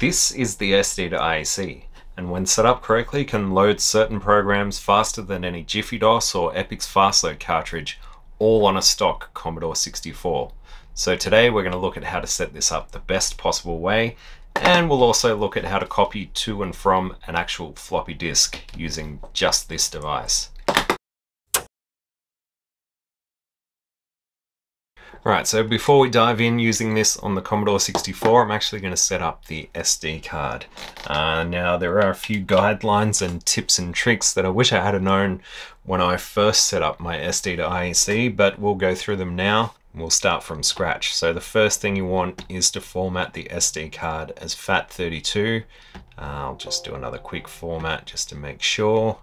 This is the SD2IEC, and when set up correctly can load certain programs faster than any JiffyDOS or Epyx FastLoad cartridge, all on a stock Commodore 64. So today we're going to look at how to set this up the best possible way, and we'll also look at how to copy to and from an actual floppy disk using just this device. Alright, so before we dive in using this on the Commodore 64, I'm actually going to set up the SD card. Now there are a few guidelines and tips and tricks that I wish I had known when I first set up my SD2IEC, but we'll go through them now. We'll start from scratch. So the first thing you want is to format the SD card as FAT32. I'll just do another quick format just to make sure.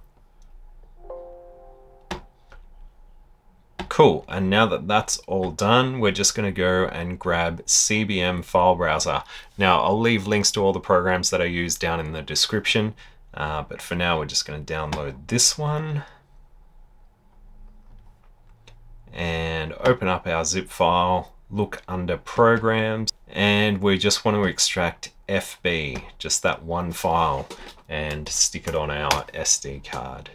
Cool, and now that that's all done, we're just going to go and grab CBM FileBrowser. Now I'll leave links to all the programs that I use down in the description, but for now we're just going to download this one and open up our zip file, look under programs, and we just want to extract FB, just that one file, and stick it on our SD card.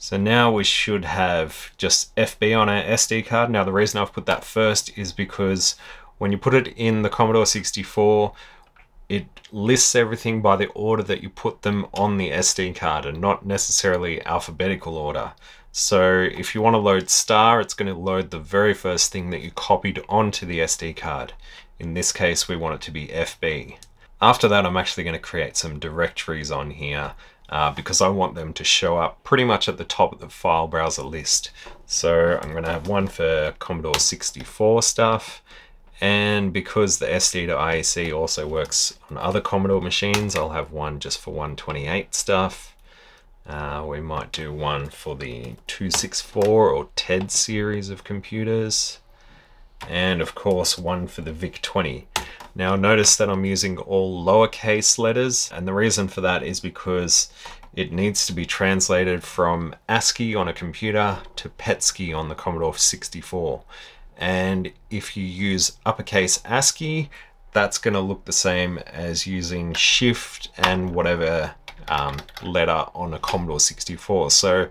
So now we should have just FB on our SD card. Now the reason I've put that first is because when you put it in the Commodore 64, it lists everything by the order that you put them on the SD card and not necessarily alphabetical order. So if you want to load star, it's going to load the very first thing that you copied onto the SD card. In this case, we want it to be FB. After that, I'm actually going to create some directories on here, because I want them to show up pretty much at the top of the file browser list. So I'm going to have one for Commodore 64 stuff, and because the SD2IEC also works on other Commodore machines, I'll have one just for 128 stuff. We might do one for the 264 or TED series of computers, and of course one for the VIC-20. Now notice that I'm using all lowercase letters, and the reason for that is because it needs to be translated from ASCII on a computer to PETSCII on the Commodore 64. And if you use uppercase ASCII, that's going to look the same as using shift and whatever letter on a Commodore 64. So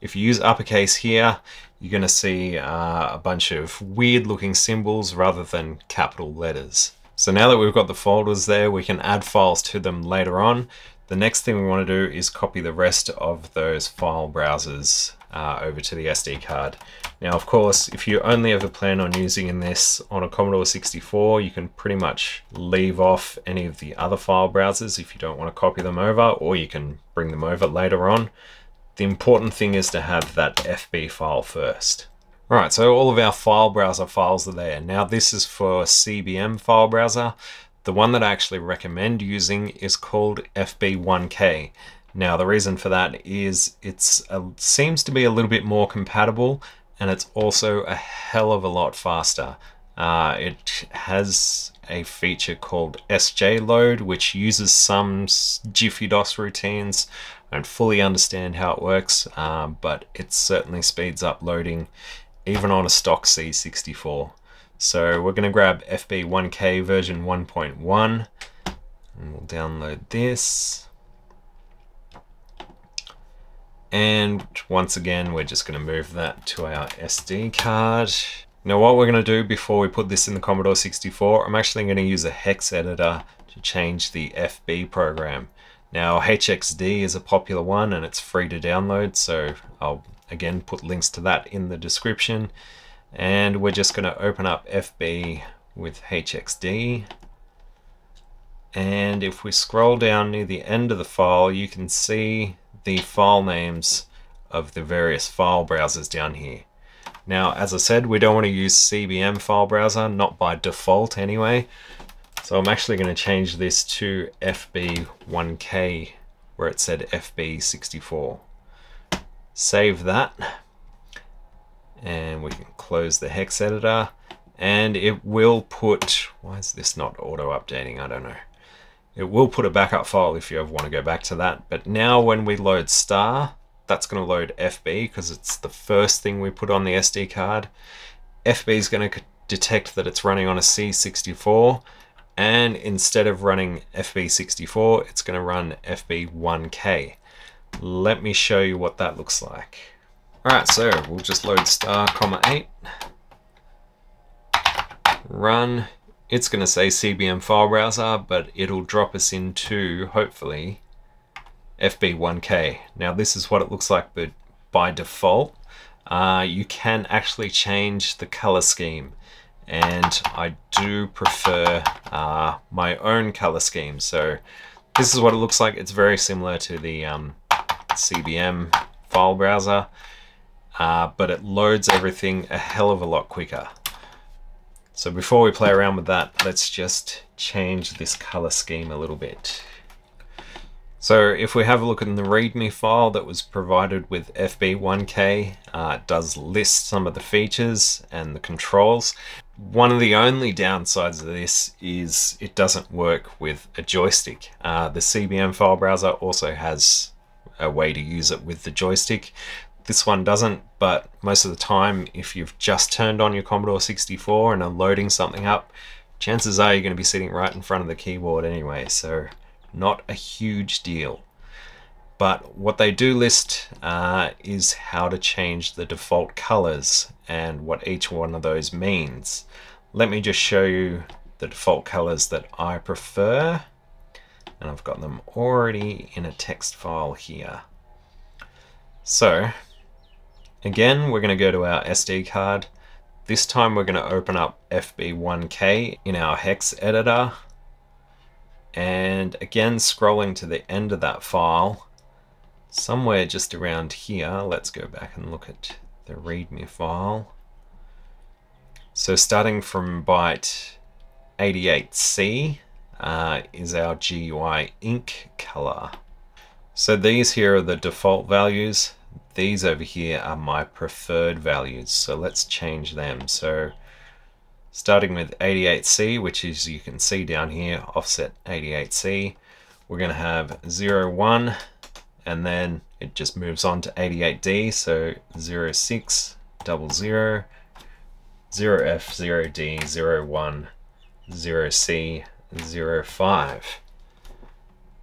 if you use uppercase here, you're going to see a bunch of weird looking symbols rather than capital letters. So now that we've got the folders there, we can add files to them later on. The next thing we want to do is copy the rest of those file browsers over to the SD card. Now, of course, if you only ever plan on using this on a Commodore 64, you can pretty much leave off any of the other file browsers if you don't want to copy them over, or you can bring them over later on. The important thing is to have that FB file first. Alright, so all of our file browser files are there. Now this is for CBM file browser. The one that I actually recommend using is called FB1K. Now the reason for that is it seems to be a little bit more compatible, and it's also a hell of a lot faster. It has a feature called SJLoad, which uses some JiffyDOS routines. I don't fully understand how it works, but it certainly speeds up loading even on a stock C64. So we're going to grab FB1K version 1.1, and we'll download this. And once again, we're just going to move that to our SD card. Now what we're going to do before we put this in the Commodore 64, I'm actually going to use a hex editor to change the FB program. Now HxD is a popular one and it's free to download, so I'll again put links to that in the description. And we're just going to open up FB with HxD. And if we scroll down near the end of the file, you can see the file names of the various file browsers down here. Now, as I said, we don't want to use CBM file browser, not by default anyway. So I'm actually going to change this to FB1K, where it said FB64. Save that. And we can close the hex editor, and it will put, why is this not auto updating? I don't know. It will put a backup file if you ever want to go back to that. But now when we load star, that's going to load FB because it's the first thing we put on the SD card. FB is going to detect that it's running on a C64 And instead of running FB64, it's going to run FB1K. Let me show you what that looks like. All right, so we'll just load *(8), run. It's going to say CBM FileBrowser, but it'll drop us into, hopefully, FB1K. Now this is what it looks like, but by default, you can actually change the color scheme. And I do prefer my own color scheme. So this is what it looks like. It's very similar to the CBM file browser, but it loads everything a hell of a lot quicker. So before we play around with that, let's just change this color scheme a little bit. So if we have a look in the README file that was provided with FB1K, it does list some of the features and the controls. One of the only downsides of this is it doesn't work with a joystick. The CBM file browser also has a way to use it with the joystick. This one doesn't, but most of the time, if you've just turned on your Commodore 64 and are loading something up, chances are you're going to be sitting right in front of the keyboard anyway. So not a huge deal. But what they do list is how to change the default colors and what each one of those means. Let me just show you the default colors that I prefer. And I've got them already in a text file here. So again, we're going to go to our SD card. This time we're going to open up FB1K in our hex editor. And again, scrolling to the end of that file, somewhere just around here, let's go back and look at the README file. So starting from byte 88C is our GUI ink color. So these here are the default values. These over here are my preferred values. So let's change them. So starting with 88C, which is, you can see down here, offset 88C, we're going to have 01, and then it just moves on to 88D, so 0600, 0F, 0D, 01, 0C, 05.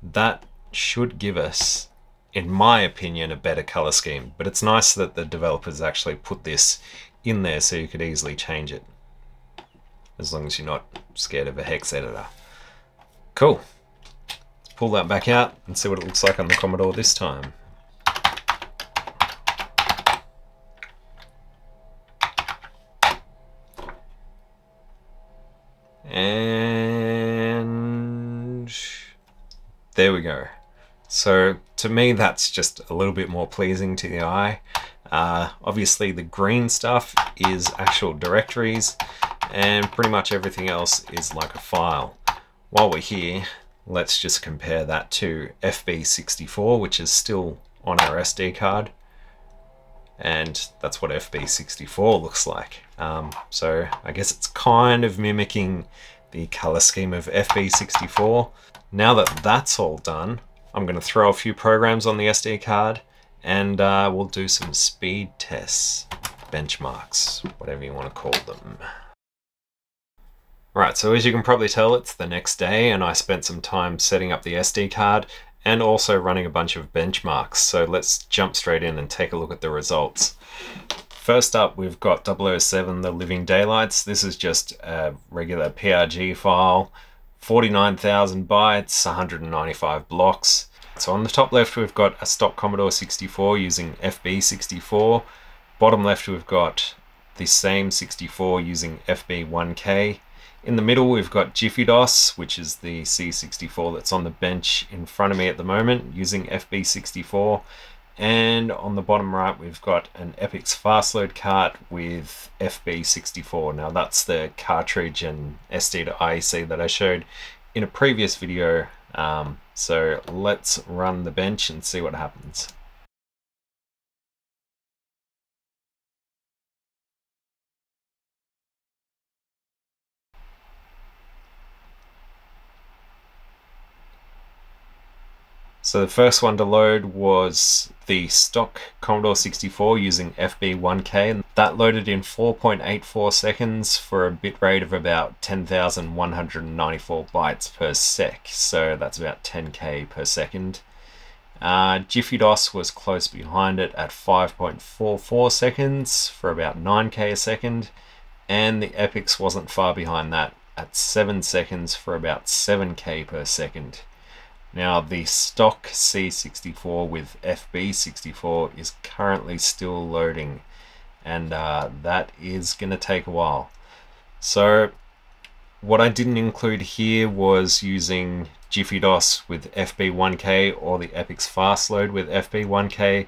That should give us, in my opinion, a better color scheme, but it's nice that the developers actually put this in there so you could easily change it, as long as you're not scared of a hex editor. Cool. Let's pull that back out and see what it looks like on the Commodore this time. And there we go. So to me, that's just a little bit more pleasing to the eye. Obviously the green stuff is actual directories, and pretty much everything else is like a file. While we're here, let's just compare that to FB64, which is still on our SD card. And that's what FB64 looks like. So I guess it's kind of mimicking the color scheme of FB64. Now that that's all done, I'm going to throw a few programs on the SD card, and we'll do some speed tests, benchmarks, whatever you want to call them. Right, so as you can probably tell, it's the next day, and I spent some time setting up the SD card and also running a bunch of benchmarks. So let's jump straight in and take a look at the results. First up, we've got 007, The Living Daylights. This is just a regular PRG file, 49,000 bytes, 195 blocks. So on the top left, we've got a stock Commodore 64 using FB64. Bottom left, we've got the same 64 using FB1K. In the middle, we've got JiffyDOS, which is the C64 that's on the bench in front of me at the moment, using FB64. And on the bottom right, we've got an Epyx FastLoad cart with FB64. Now that's the cartridge and SD2IEC that I showed in a previous video. So let's run the bench and see what happens. So the first one to load was the stock Commodore 64 using FB1K. That loaded in 4.84 seconds for a bitrate of about 10,194 bytes per sec. So that's about 10K per second. JiffyDOS was close behind it at 5.44 seconds for about 9K a second. And the Epyx wasn't far behind that at 7 seconds for about 7K per second. Now the stock C64 with FB64 is currently still loading, and that is going to take a while. So what I didn't include here was using JiffyDOS with FB1K or the Epyx FastLoad with FB1K,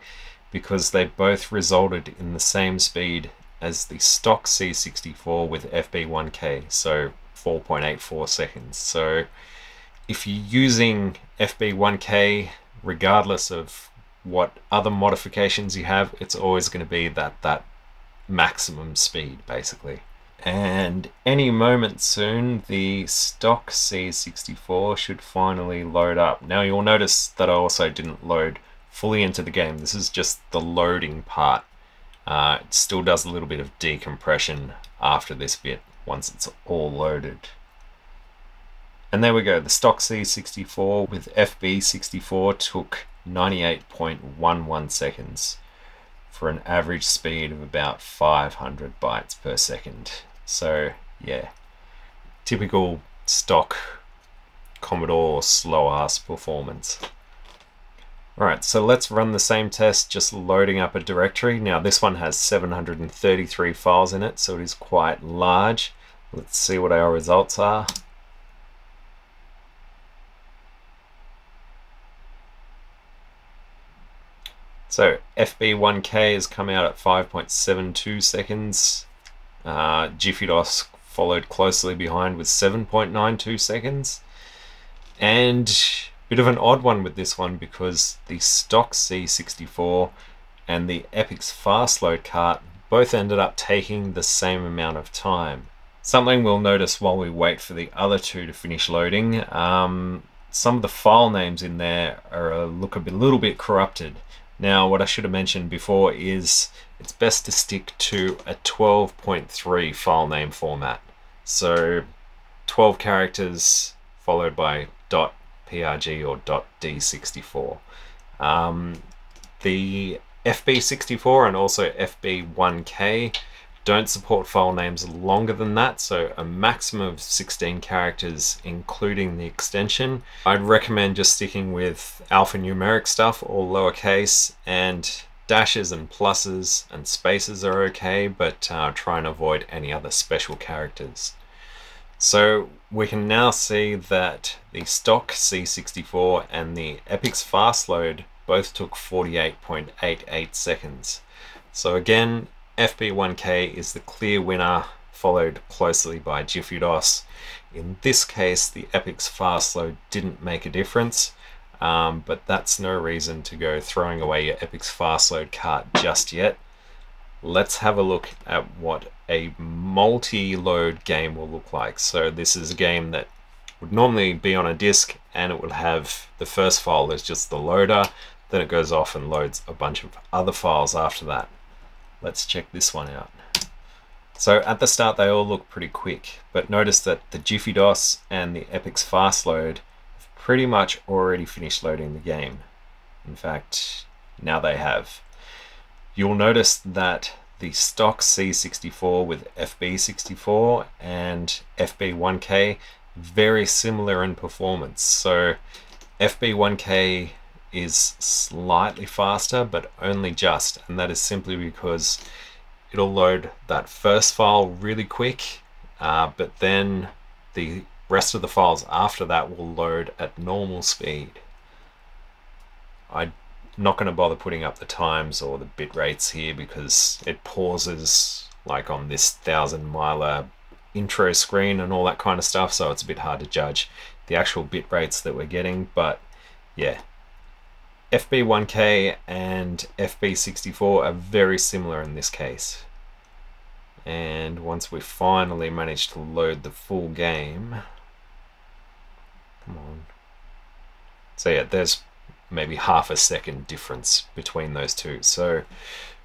because they both resulted in the same speed as the stock C64 with FB1K, so 4.84 seconds. So if you're using FB1K, regardless of what other modifications you have, it's always going to be that maximum speed basically. And any moment soon the stock C64 should finally load up. Now you'll notice that I also didn't load fully into the game. This is just the loading part. It still does a little bit of decompression after this bit once it's all loaded. And there we go, the stock C64 with FB64 took 98.11 seconds for an average speed of about 500 bytes per second. So yeah, typical stock Commodore slow ass performance. Alright, so let's run the same test, just loading up a directory. Now this one has 733 files in it, so it is quite large. Let's see what our results are. So FB1K has come out at 5.72 seconds. JiffyDOS followed closely behind with 7.92 seconds. And a bit of an odd one with this one, because the stock C64 and the Epyx FastLoad cart both ended up taking the same amount of time. Something we'll notice while we wait for the other two to finish loading, some of the file names in there are look a little bit corrupted. Now, what I should have mentioned before is it's best to stick to a 12.3 file name format. So 12 characters followed by .prg or .d64. The FB64 and also FB1K don't support file names longer than that, so a maximum of 16 characters including the extension. I'd recommend just sticking with alphanumeric stuff, all lowercase, and dashes and pluses and spaces are okay, but try and avoid any other special characters. So we can now see that the stock C64 and the Epyx FastLoad both took 48.88 seconds. So again, FB1K is the clear winner, followed closely by JiffyDOS. In this case, the Epyx FastLoad didn't make a difference, but that's no reason to go throwing away your Epyx FastLoad cart just yet. Let's have a look at what a multi-load game will look like. So this is a game that would normally be on a disk, and it would have the first file as just the loader, then it goes off and loads a bunch of other files after that. Let's check this one out. So at the start they all look pretty quick, but notice that the JiffyDOS and the Epyx FastLoad have pretty much already finished loading the game. In fact, now they have. You'll notice that the stock C64 with FB64 and FB1K very similar in performance. So FB1K is slightly faster, but only just, and that is simply because it'll load that first file really quick, but then the rest of the files after that will load at normal speed. I'm not going to bother putting up the times or the bit rates here because it pauses like on this 1000 miler intro screen and all that kind of stuff, so it's a bit hard to judge the actual bit rates that we're getting. But yeah, FB1K and FB64 are very similar in this case. And once we finally manage to load the full game, come on. So yeah, there's maybe half a second difference between those two. So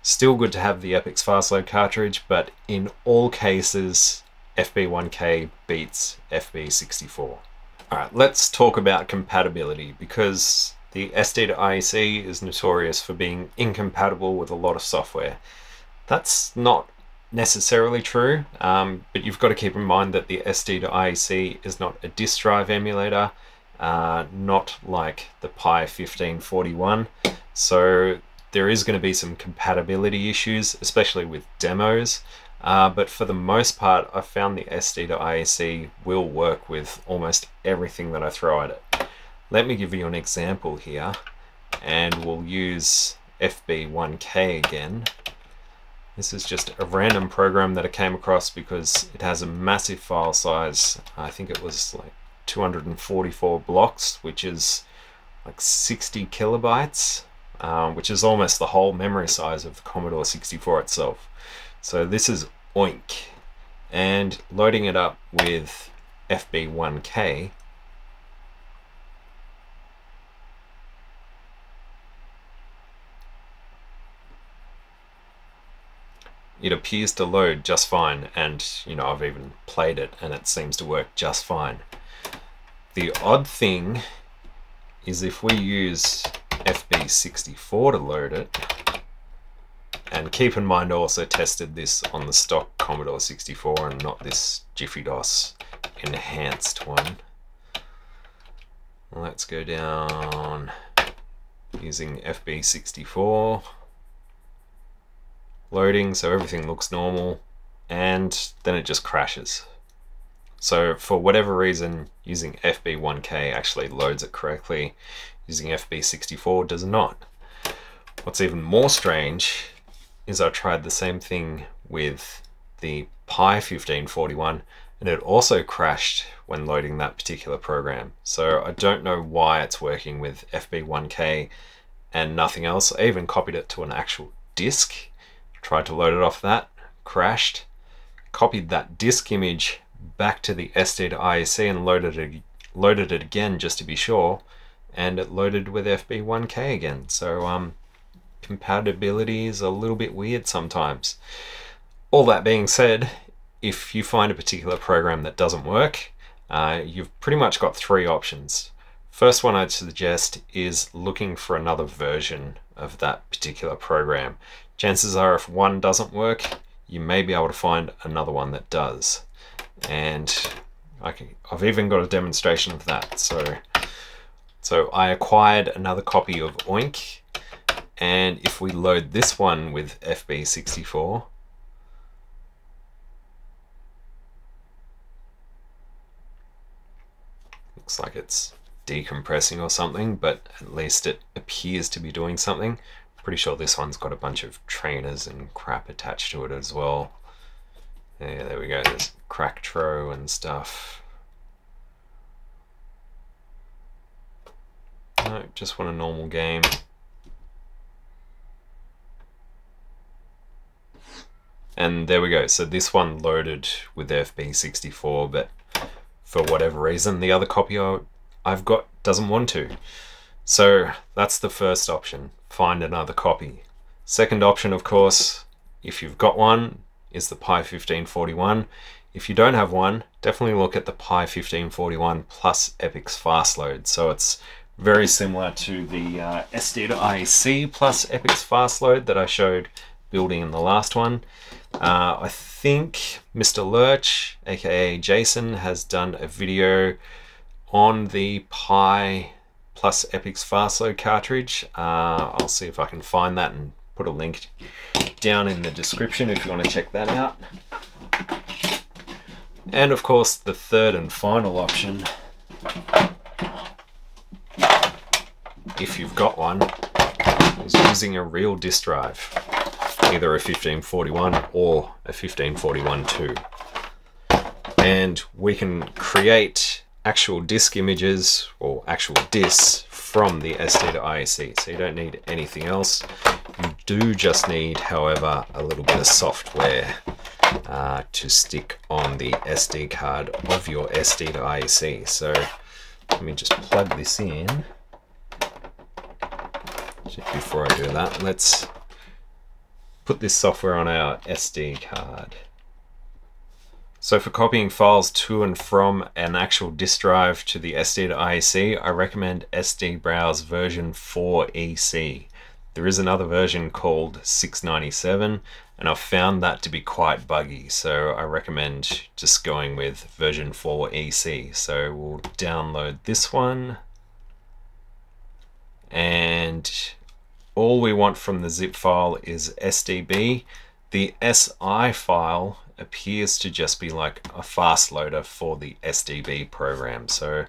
Still good to have the Epyx FastLoad cartridge, but in all cases, FB1K beats FB64. All right, let's talk about compatibility, because the SD2IEC is notorious for being incompatible with a lot of software. That's not necessarily true, but you've got to keep in mind that the SD2IEC is not a disk drive emulator, not like the Pi 1541. So there is going to be some compatibility issues, especially with demos, but for the most part, I've found the SD2IEC will work with almost everything that I throw at it. Let me give you an example here, and we'll use FB1K again. This is just a random program that I came across because it has a massive file size. I think it was like 244 blocks, which is like 60 kilobytes. Which is almost the whole memory size of the Commodore 64 itself. So this is OINK, and loading it up with FB1K, it appears to load just fine, and you know, I've even played it and it seems to work just fine. The odd thing is if we use FB64 to load it, and keep in mind I also tested this on the stock Commodore 64 and not this JiffyDOS enhanced one. Let's go down using FB64, loading, so everything looks normal, and then it just crashes. So for whatever reason, using FB1K actually loads it correctly. Using FB64 does not. What's even more strange is I tried the same thing with the Pi 1541, and it also crashed when loading that particular program. So I don't know why it's working with FB1K and nothing else. I even copied it to an actual disk, tried to load it off that, crashed, copied that disk image back to the SD2IEC and loaded it again just to be sure, and it loaded with FB1K again. So compatibility is a little bit weird sometimes. All that being said, if you find a particular program that doesn't work, you've pretty much got three options. First one I'd suggest is looking for another version of that particular program. Chances are if one doesn't work, you may be able to find another one that does. And I've even got a demonstration of that. So I acquired another copy of OINK, and if we load this one with FB64, looks like it's decompressing or something, but at least it appears to be doing something. Pretty sure this one's got a bunch of trainers and crap attached to it as well. Yeah, there we go, there's Cracktro and stuff. No, just want a normal game. And there we go, so this one loaded with FB64, but for whatever reason, the other copy I've got doesn't want to. So that's the first option, find another copy. Second option, of course, if you've got one, is the Pi 1541. If you don't have one, definitely look at the Pi 1541 plus Epyx FastLoad. So it's very similar to the SD2IEC plus Epyx FastLoad that I showed building in the last one. I think Mr. Lurch, aka Jason, has done a video on the Pi plus Epyx FastLoad cartridge. I'll see if I can find that and put a link down in the description if you want to check that out. And of course, the third and final option, if you've got one, is using a real disk drive, either a 1541 or a 1541-2. And we can create actual disk images or actual disks from the SD2IEC, so you don't need anything else. You do just need, however, a little bit of software to stick on the SD card of your SD2IEC. So let me just plug this in. Before I do that, let's put this software on our SD card. So for copying files to and from an actual disk drive to the SD2IEC, I recommend SD Browse version 4EC. There is another version called 697, and I've found that to be quite buggy, so I recommend just going with version 4EC. So we'll download this one, and all we want from the zip file is SDB. The SI file appears to just be like a fast loader for the SDB program. So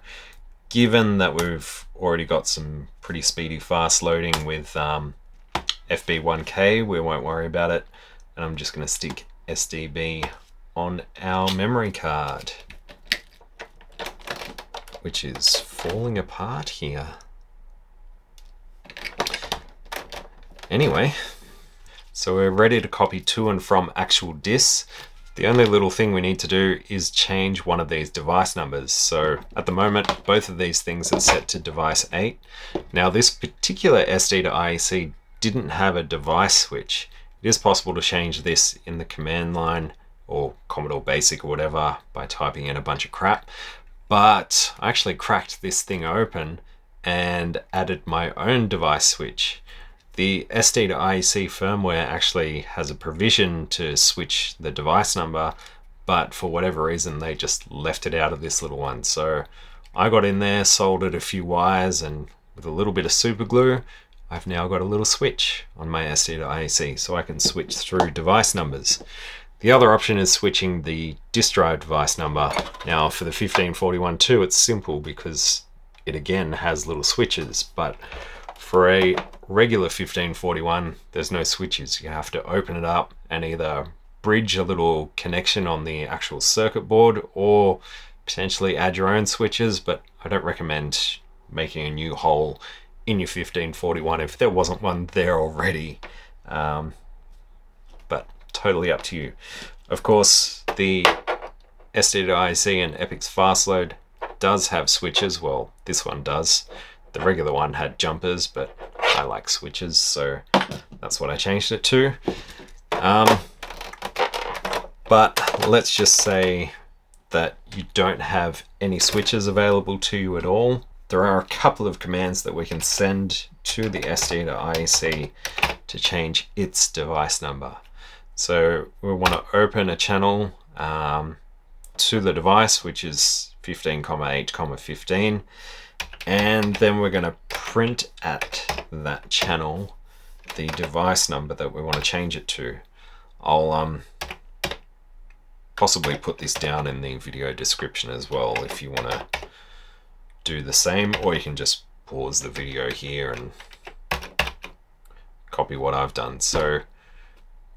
given that we've already got some pretty speedy fast loading with FB1K, we won't worry about it. And I'm just going to stick SDB on our memory card, which is falling apart here. Anyway, so we're ready to copy to and from actual disks. The only little thing we need to do is change one of these device numbers. So at the moment, both of these things are set to device 8. Now this particular SD2IEC didn't have a device switch. It is possible to change this in the command line or Commodore Basic or whatever by typing in a bunch of crap. But I actually cracked this thing open and added my own device switch. The SD2IEC firmware actually has a provision to switch the device number, but for whatever reason, they just left it out of this little one. So I got in there, soldered a few wires, and with a little bit of super glue, I've now got a little switch on my SD2IEC, so I can switch through device numbers. The other option is switching the disk drive device number. Now for the 1541.2, it's simple because it again has little switches, but for a regular 1541, there's no switches. You have to open it up and either bridge a little connection on the actual circuit board or potentially add your own switches, but I don't recommend making a new hole in your 1541 if there wasn't one there already. But totally up to you. Of course, the SD2IEC and Epyx FastLoad does have switches. Well, this one does. The regular one had jumpers, but I like switches, so that's what I changed it to. But let's just say that you don't have any switches available to you at all. There are a couple of commands that we can send to the SD2IEC to change its device number. So we want to open a channel to the device, which is 15,8,15. And then we're going to print at that channel the device number that we want to change it to. I'll possibly put this down in the video description as well if you want to do the same, or you can just pause the video here and copy what I've done. So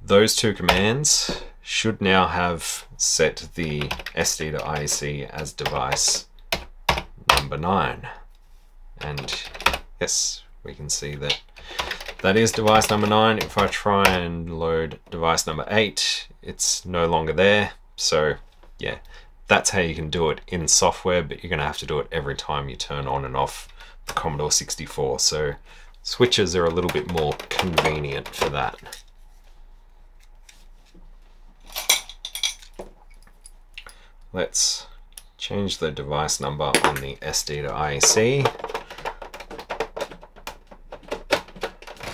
those two commands should now have set the SD2IEC as device number 9. And yes, we can see that that is device number 9. If I try and load device number 8, it's no longer there. So yeah, that's how you can do it in software, but you're going to have to do it every time you turn on and off the Commodore 64. So switches are a little bit more convenient for that. Let's change the device number on the SD2IEC.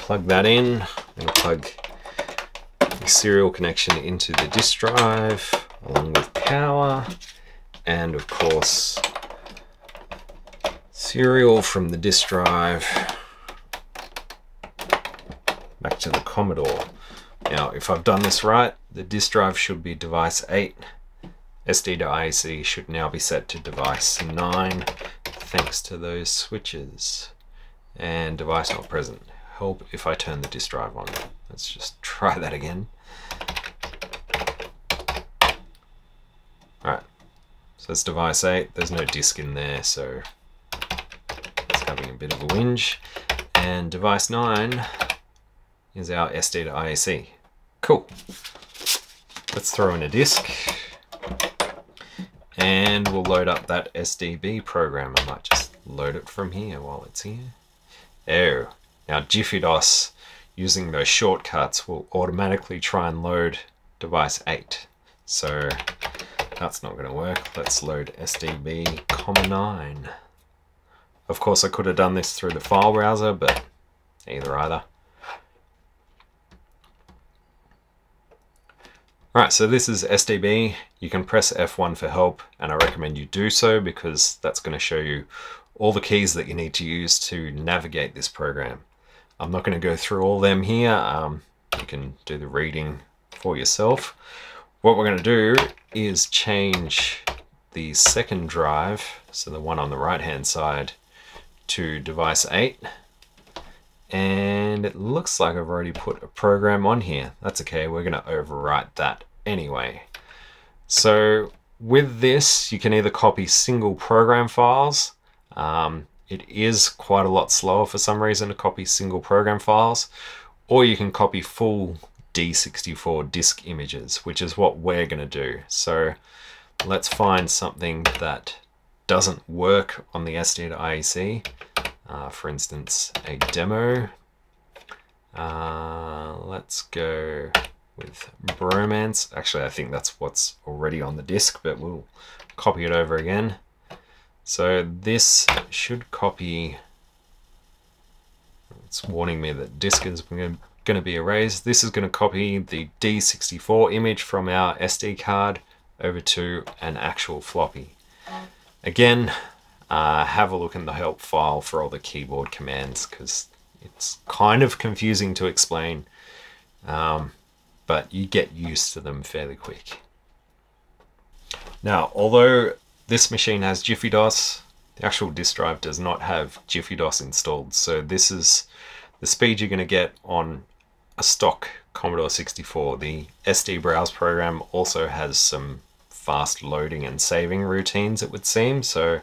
Plug that in. I'm going to plug the serial connection into the disk drive along with power, and of course serial from the disk drive back to the Commodore. Now if I've done this right, the disk drive should be device 8. SD2IEC should now be set to device 9 thanks to those switches. And device not present. Help if I turn the disk drive on. Let's just try that again. Alright, so it's device 8. There's no disk in there, so it's having a bit of a whinge. And device 9 is our SD2IEC. Cool. Let's throw in a disk. And we'll load up that SDB program. I might just load it from here while it's here. Oh, now JiffyDOS using those shortcuts will automatically try and load device 8. So that's not going to work. Let's load SDB, 9. Of course I could have done this through the file browser, but either. Alright, so this is SDB. You can press F1 for help, and I recommend you do so because that's going to show you all the keys that you need to use to navigate this program. I'm not going to go through all them here. You can do the reading for yourself. What we're going to do is change the second drive, so the one on the right hand side, to device 8. And it looks like I've already put a program on here. That's okay, we're going to overwrite that anyway. So with this, you can either copy single program files. It is quite a lot slower for some reason to copy single program files, or you can copy full D64 disk images, which is what we're going to do. So let's find something that doesn't work on the SD2IEC. For instance, a demo. Let's go with Bromance. Actually, I think that's what's already on the disk, but we'll copy it over again. So this should copy. It's warning me that disk is going to be erased. This is going to copy the D64 image from our SD card over to an actual floppy. Again, have a look in the help file for all the keyboard commands, because it's kind of confusing to explain, but you get used to them fairly quick. Now, although this machine has JiffyDOS, the actual disk drive does not have JiffyDOS installed, so this is the speed you're going to get on a stock Commodore 64. The SD Browse program also has some fast loading and saving routines, it would seem, so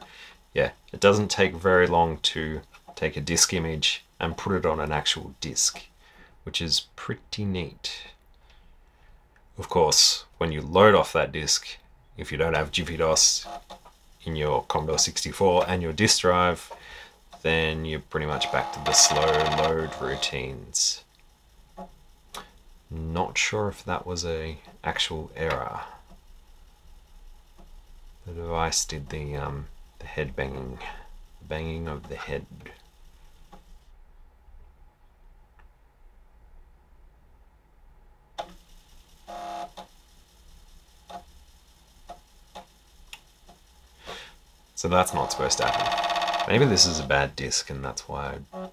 yeah, it doesn't take very long to take a disk image and put it on an actual disk, which is pretty neat. Of course, when you load off that disk, if you don't have JiffyDOS in your Commodore 64 and your disk drive, then you're pretty much back to the slow load routines. Not sure if that was an actual error. The device did the head banging of the head. So that's not supposed to happen. Maybe this is a bad disk and that's why I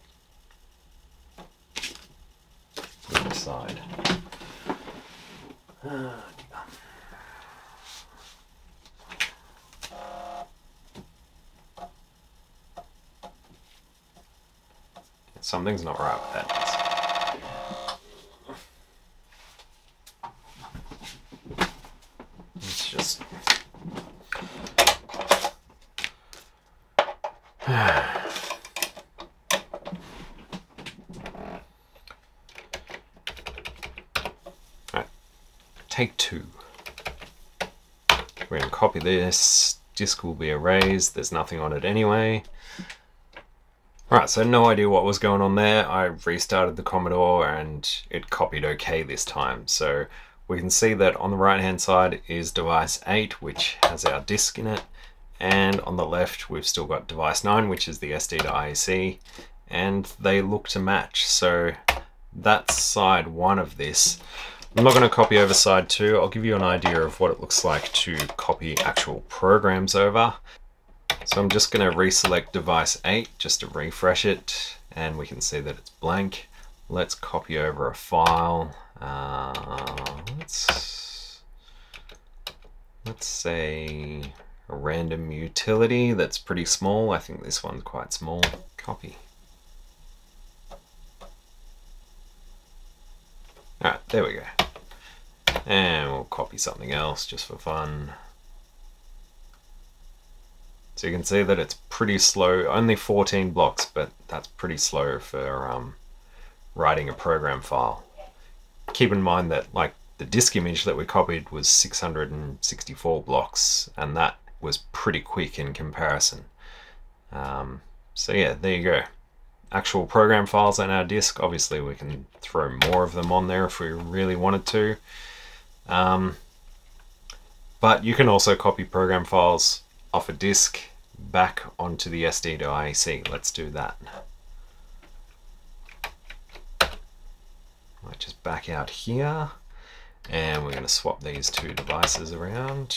put it aside. Something's not right with that disk. It's just... Alright, take 2. We're going to copy this. Disk will be erased. There's nothing on it anyway. Alright, so no idea what was going on there. I restarted the Commodore and it copied OK this time. So we can see that on the right hand side is device 8, which has our disk in it. And on the left, we've still got device 9, which is the SD2IEC. And they look to match. So that's side 1 of this. I'm not going to copy over side 2. I'll give you an idea of what it looks like to copy actual programs over. So I'm just going to reselect device 8 just to refresh it, and we can see that it's blank. Let's copy over a file. Let's say a random utility that's pretty small. I think this one's quite small. Copy. Alright, there we go. And we'll copy something else just for fun. So you can see that it's pretty slow, only 14 blocks, but that's pretty slow for writing a program file. Keep in mind that like the disk image that we copied was 664 blocks, and that was pretty quick in comparison. So yeah, there you go. actual program files on our disk. Obviously we can throw more of them on there if we really wanted to. But you can also copy program files off a disk back onto the SD2IEC. Let's do that. Might just back out here, and we're going to swap these two devices around.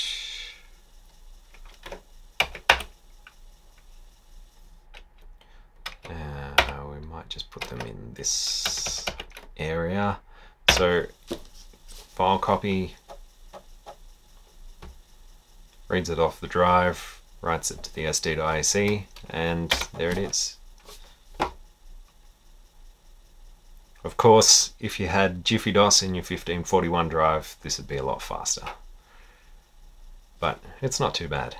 We might just put them in this area. So file copy, reads it off the drive, writes it to the SD2IEC, and there it is. Of course, if you had JiffyDOS in your 1541 drive, this would be a lot faster. But it's not too bad.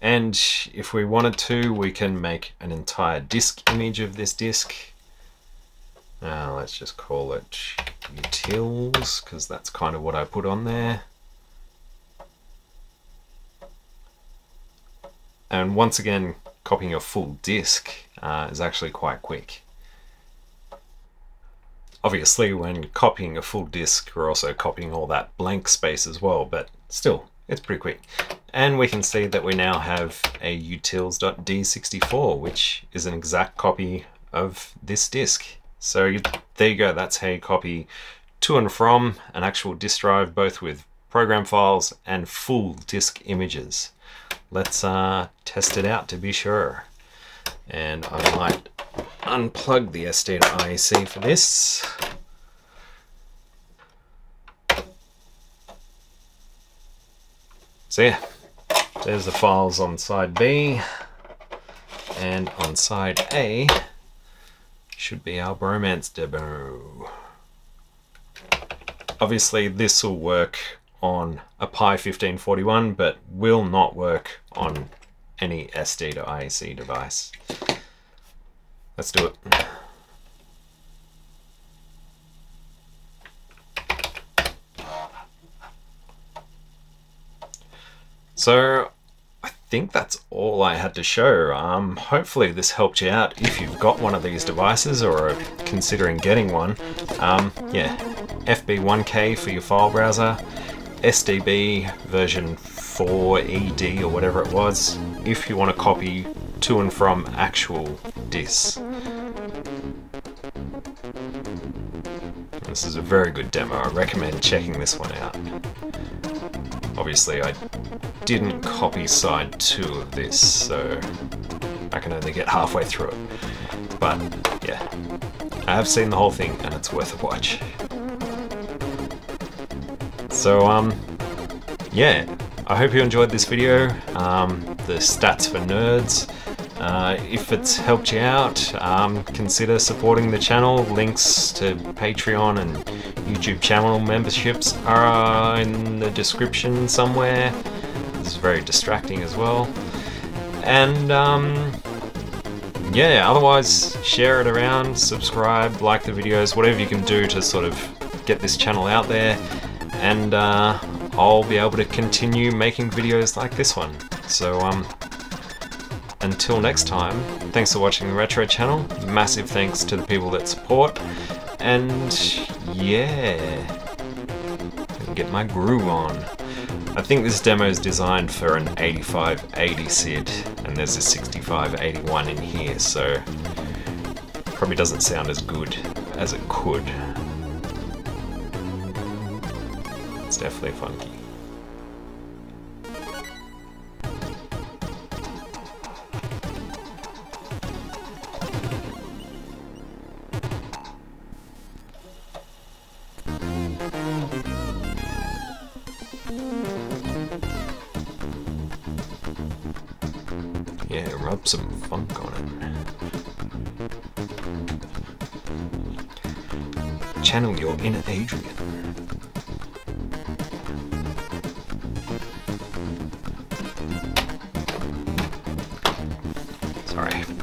And if we wanted to, we can make an entire disk image of this disk. Let's just call it utils, because that's kind of what I put on there. And once again, copying a full disk is actually quite quick. Obviously, when copying a full disk, we're also copying all that blank space as well, but still, it's pretty quick. And we can see that we now have a utils.d64, which is an exact copy of this disk. So there you go, that's how you copy to and from an actual disk drive, both with program files and full disk images. Let's test it out to be sure. And I might unplug the SD2IEC for this. So yeah, there's the files on side B, and on side A should be our Bromance Demo. Obviously this will work on a Pi 1541, but will not work on any SD2IEC device. Let's do it. So I think that's all I had to show. Hopefully this helped you out if you've got one of these devices or are considering getting one. Yeah, FB1K for your file browser, SDB version 4ED or whatever it was, if you want to copy to and from actual disks. This is a very good demo. I recommend checking this one out. Obviously I didn't copy side 2 of this, so I can only get halfway through it. But yeah, I have seen the whole thing and it's worth a watch. So yeah, I hope you enjoyed this video, the stats for nerds. If it's helped you out, consider supporting the channel. Links to Patreon and YouTube channel memberships are in the description somewhere. It's very distracting as well. And yeah, otherwise share it around, subscribe, like the videos, whatever you can do to sort of get this channel out there. And I'll be able to continue making videos like this one. So until next time, thanks for watching the Retro Channel. Massive thanks to the people that support. And yeah, get my groove on. I think this demo is designed for an 8580 SID, and there's a 6581 in here, so probably doesn't sound as good as it could. It's definitely funky. Yeah, rub some funk on it. Channel your inner Adrian. All right.